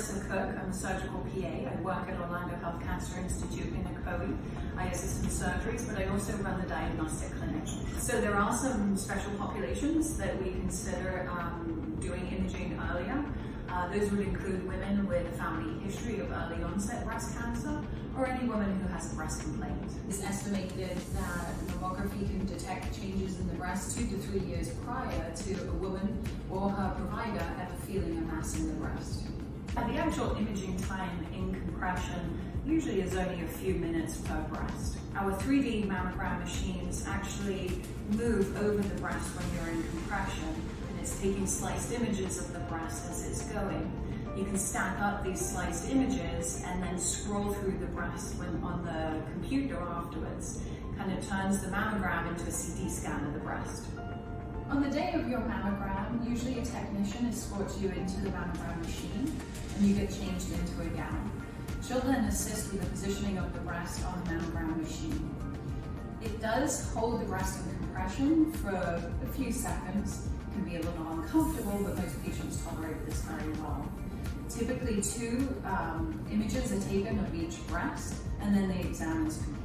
Kristen Cook. I'm a surgical PA. I work at Orlando Health Cancer Institute in Ocoee. I assist in surgeries, but I also run the diagnostic clinic. So there are some special populations that we consider doing imaging earlier. Those would include women with a family history of early onset breast cancer, or any woman who has a breast complaint. It's estimated that mammography can detect changes in the breast 2 to 3 years prior to a woman or her provider ever feeling a mass in the breast. The actual imaging time in compression usually is only a few minutes per breast. Our 3D mammogram machines actually move over the breast when you're in compression, and it's taking sliced images of the breast as it's going. You can stack up these sliced images and then scroll through the breast when on the computer afterwards. Kind of turns the mammogram into a CT scan of the breast. On the day of your mammogram, usually a technician escorts you into the mammogram machine and you get changed into a gown. She'll then assist with the positioning of the breast on the mammogram machine. It does hold the breast in compression for a few seconds. It can be a little uncomfortable, but most patients tolerate this very well. Typically two images are taken of each breast, and then the exam is completed.